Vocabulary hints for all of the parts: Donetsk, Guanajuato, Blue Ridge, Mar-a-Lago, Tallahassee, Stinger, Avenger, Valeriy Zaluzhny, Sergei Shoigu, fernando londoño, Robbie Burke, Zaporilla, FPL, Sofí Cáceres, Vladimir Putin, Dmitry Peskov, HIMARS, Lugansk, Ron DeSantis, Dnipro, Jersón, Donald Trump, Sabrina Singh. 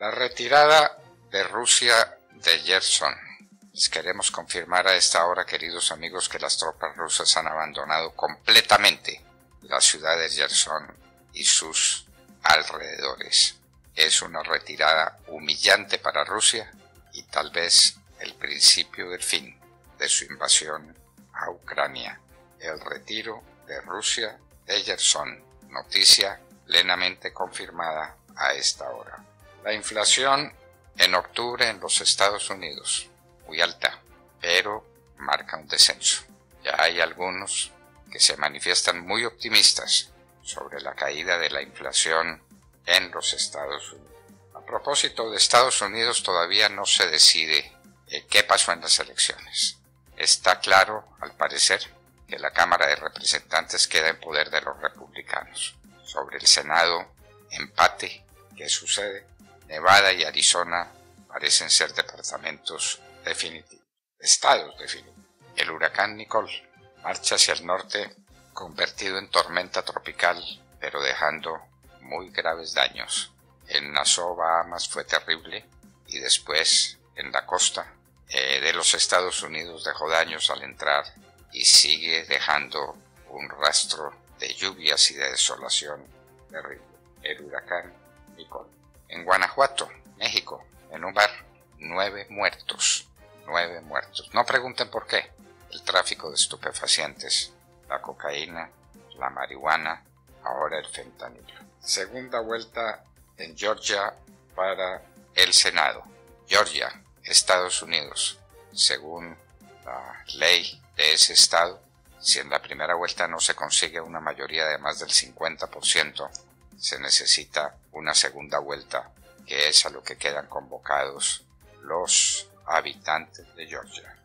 La retirada de Rusia de Jersón. Les queremos confirmar a esta hora, queridos amigos, que las tropas rusas han abandonado completamente la ciudad de Jersón y sus alrededores. Es una retirada humillante para Rusia y tal vez el principio del fin de su invasión a Ucrania. El retiro de Rusia de Jersón, noticia plenamente confirmada a esta hora. La inflación en octubre en los Estados Unidos, muy alta, pero marca un descenso. Ya hay algunos que se manifiestan muy optimistas sobre la caída de la inflación en los Estados Unidos. A propósito de Estados Unidos, todavía no se decide qué pasó en las elecciones. Está claro, al parecer, que la Cámara de Representantes queda en poder de los republicanos. Sobre el Senado, empate. ¿Qué sucede? Nevada y Arizona parecen ser departamentos definitivos, estados definitivos. El huracán Nicole marcha hacia el norte, convertido en tormenta tropical, pero dejando muy graves daños. En Nassau, Bahamas, fue terrible, y después en la costa de los Estados Unidos dejó daños al entrar y sigue dejando un rastro de lluvias y de desolación terrible. El huracán Nicole. En Guanajuato, México, en un bar, 9 muertos. No pregunten por qué. El tráfico de estupefacientes, la cocaína, la marihuana, ahora el fentanilo. Segunda vuelta en Georgia para el Senado. Georgia, Estados Unidos, según la ley de ese estado, si en la primera vuelta no se consigue una mayoría de más del 50%, se necesita una segunda vuelta, que es a lo que quedan convocados los habitantes de Georgia.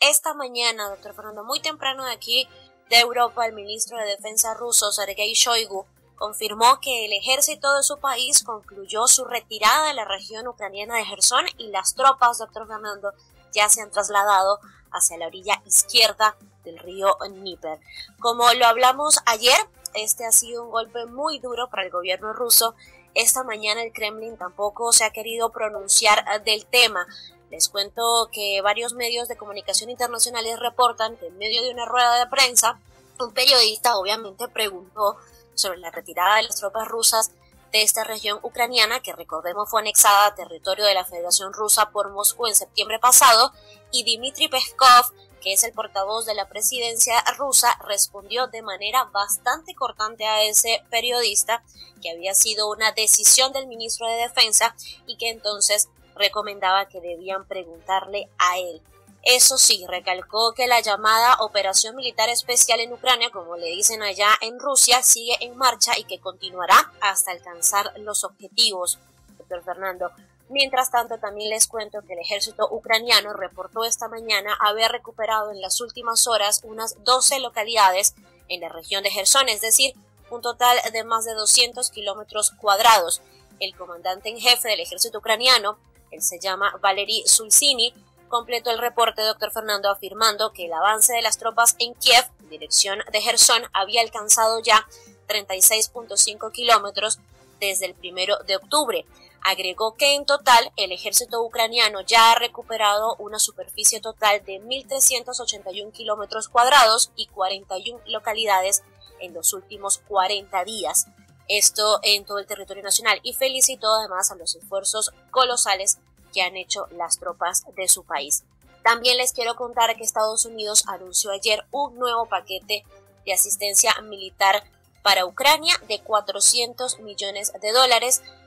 Esta mañana, doctor Fernando, muy temprano de aquí de Europa, el ministro de Defensa ruso, Sergei Shoigu, confirmó que el ejército de su país concluyó su retirada de la región ucraniana de Jersón y las tropas, doctor Fernando, ya se han trasladado hacia la orilla izquierda del río Dnipro. Como lo hablamos ayer, este ha sido un golpe muy duro para el gobierno ruso. Esta mañana el Kremlin tampoco se ha querido pronunciar del tema. Les cuento que varios medios de comunicación internacionales reportan que en medio de una rueda de prensa, un periodista obviamente preguntó sobre la retirada de las tropas rusas de esta región ucraniana, que recordemos fue anexada a territorio de la Federación Rusa por Moscú en septiembre pasado, y Dmitry Peskov, que es el portavoz de la presidencia rusa, respondió de manera bastante cortante a ese periodista que había sido una decisión del ministro de Defensa y que entonces recomendaba que debían preguntarle a él. Eso sí, recalcó que la llamada Operación Militar Especial en Ucrania, como le dicen allá en Rusia, sigue en marcha y que continuará hasta alcanzar los objetivos, doctor Fernando. Mientras tanto, también les cuento que el ejército ucraniano reportó esta mañana haber recuperado en las últimas horas unas 12 localidades en la región de Jersón, es decir, un total de más de 200 kilómetros cuadrados. El comandante en jefe del ejército ucraniano, él se llama Valeriy Zaluzhny, completó el reporte, doctor Fernando, afirmando que el avance de las tropas en Kiev, en dirección de Jersón, había alcanzado ya 36.5 kilómetros desde el 1 de octubre. Agregó que en total el ejército ucraniano ya ha recuperado una superficie total de 1.381 kilómetros cuadrados y 41 localidades en los últimos 40 días. Esto en todo el territorio nacional, y felicitó además a los esfuerzos colosales que han hecho las tropas de su país. También les quiero contar que Estados Unidos anunció ayer un nuevo paquete de asistencia militar para Ucrania de $400 millones.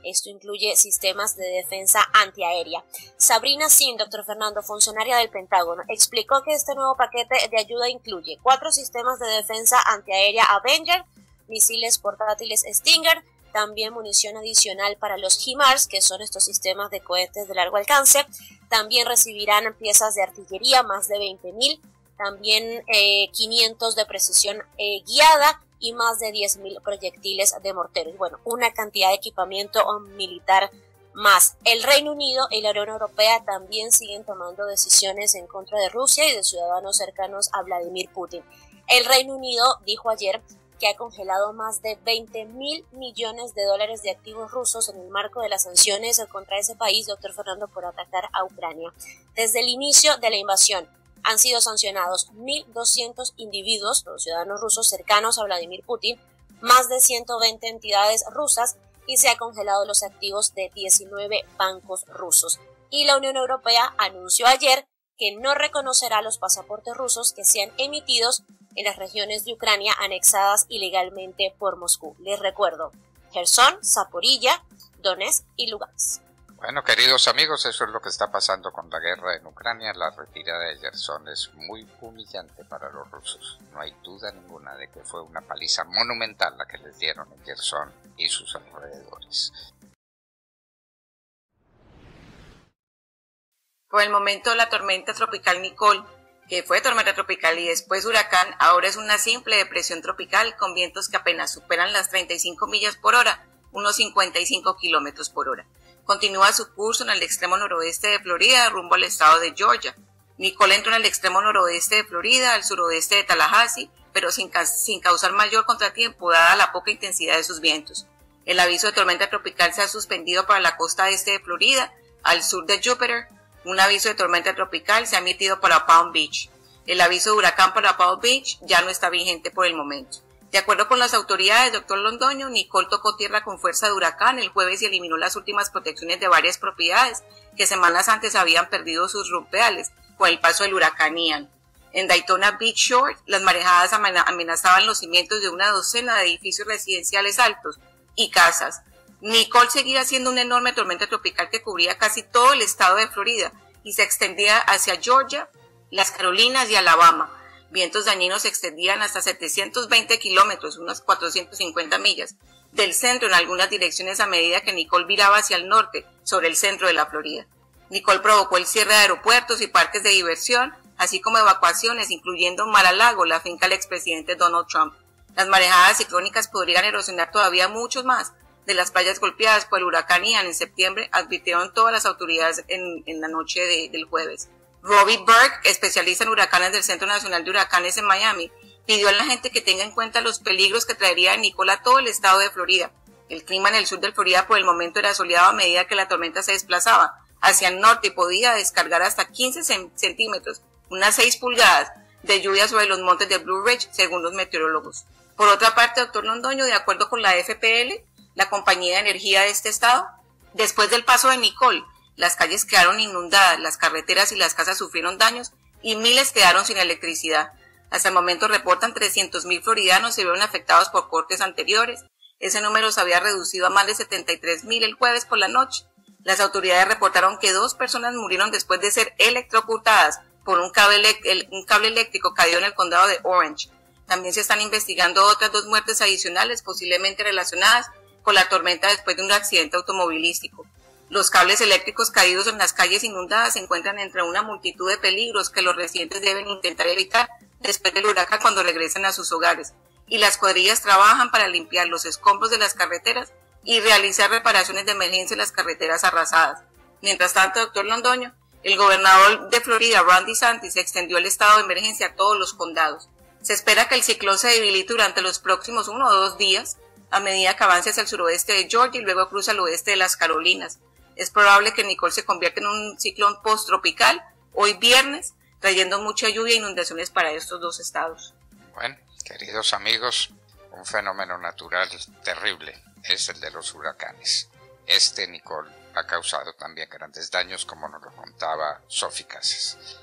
Esto incluye sistemas de defensa antiaérea. Sabrina Singh, doctor Fernando, funcionaria del Pentágono, explicó que este nuevo paquete de ayuda incluye 4 sistemas de defensa antiaérea Avenger, misiles portátiles Stinger, también munición adicional para los HIMARS, que son estos sistemas de cohetes de largo alcance. También recibirán piezas de artillería, más de 20.000, también 500 de precisión guiada y más de 10.000 proyectiles de mortero. Y bueno, una cantidad de equipamiento militar más. El Reino Unido y la Unión Europea también siguen tomando decisiones en contra de Rusia y de ciudadanos cercanos a Vladimir Putin. El Reino Unido dijo ayer que ha congelado más de 20.000 millones de dólares de activos rusos en el marco de las sanciones contra ese país, doctor Fernando, por atacar a Ucrania. Desde el inicio de la invasión han sido sancionados 1.200 individuos, los ciudadanos rusos cercanos a Vladimir Putin, más de 120 entidades rusas, y se ha congelado los activos de 19 bancos rusos. Y la Unión Europea anunció ayer que no reconocerá los pasaportes rusos que sean emitidos en las regiones de Ucrania anexadas ilegalmente por Moscú. Les recuerdo, Jersón, Zaporilla, Donetsk y Lugansk. Bueno, queridos amigos, eso es lo que está pasando con la guerra en Ucrania. La retirada de Jersón es muy humillante para los rusos. No hay duda ninguna de que fue una paliza monumental la que les dieron en Jersón y sus alrededores. Por el momento, la tormenta tropical Nicole, que fue tormenta tropical y después huracán, ahora es una simple depresión tropical con vientos que apenas superan las 35 millas por hora, unos 55 kilómetros por hora. Continúa su curso en el extremo noroeste de Florida, rumbo al estado de Georgia. Nicole entró en el extremo noroeste de Florida, al suroeste de Tallahassee, pero sin causar mayor contratiempo, dada la poca intensidad de sus vientos. El aviso de tormenta tropical se ha suspendido para la costa este de Florida, al sur de Jupiter. Un aviso de tormenta tropical se ha emitido para Palm Beach. El aviso de huracán para Palm Beach ya no está vigente por el momento. De acuerdo con las autoridades, doctor Londoño, Nicole tocó tierra con fuerza de huracán el jueves y eliminó las últimas protecciones de varias propiedades que semanas antes habían perdido sus rumbeales con el paso del huracán Ian. En Daytona Beach Shore, las marejadas amenazaban los cimientos de una docena de edificios residenciales altos y casas. Nicole seguía siendo una enorme tormenta tropical que cubría casi todo el estado de Florida y se extendía hacia Georgia, las Carolinas y Alabama. Vientos dañinos se extendían hasta 720 kilómetros, unas 450 millas, del centro en algunas direcciones a medida que Nicole viraba hacia el norte, sobre el centro de la Florida. Nicole provocó el cierre de aeropuertos y parques de diversión, así como evacuaciones, incluyendo Mar-a-Lago, la finca del expresidente Donald Trump. Las marejadas ciclónicas podrían erosionar todavía muchos más de las playas golpeadas por el huracán Ian en septiembre, advirtieron todas las autoridades en la noche del jueves. Robbie Burke, especialista en huracanes del Centro Nacional de Huracanes en Miami, pidió a la gente que tenga en cuenta los peligros que traería Nicole a todo el estado de Florida. El clima en el sur de Florida por el momento era soleado a medida que la tormenta se desplazaba hacia el norte y podía descargar hasta 15 centímetros, unas 6 pulgadas, de lluvia sobre los montes de Blue Ridge, según los meteorólogos. Por otra parte, doctor Londoño, de acuerdo con la FPL, la compañía de energía de este estado, después del paso de Nicole, las calles quedaron inundadas, las carreteras y las casas sufrieron daños y miles quedaron sin electricidad. Hasta el momento reportan 300.000 floridanos se vieron afectados por cortes anteriores. Ese número se había reducido a más de 73.000 el jueves por la noche. Las autoridades reportaron que 2 personas murieron después de ser electrocutadas por un cable eléctrico caído en el condado de Orange. También se están investigando otras 2 muertes adicionales posiblemente relacionadas con la tormenta después de un accidente automovilístico. Los cables eléctricos caídos en las calles inundadas se encuentran entre una multitud de peligros que los residentes deben intentar evitar después del huracán cuando regresen a sus hogares. Y las cuadrillas trabajan para limpiar los escombros de las carreteras y realizar reparaciones de emergencia en las carreteras arrasadas. Mientras tanto, doctor Londoño, el gobernador de Florida, Ron DeSantis, extendió el estado de emergencia a todos los condados. Se espera que el ciclón se debilite durante los próximos 1 o 2 días a medida que avance hacia el suroeste de Georgia y luego cruza al oeste de las Carolinas. Es probable que Nicole se convierta en un ciclón post-tropical hoy viernes, trayendo mucha lluvia e inundaciones para estos 2 estados. Bueno, queridos amigos, un fenómeno natural terrible es el de los huracanes. Este Nicole ha causado también grandes daños, como nos lo contaba Sofí Cáceres.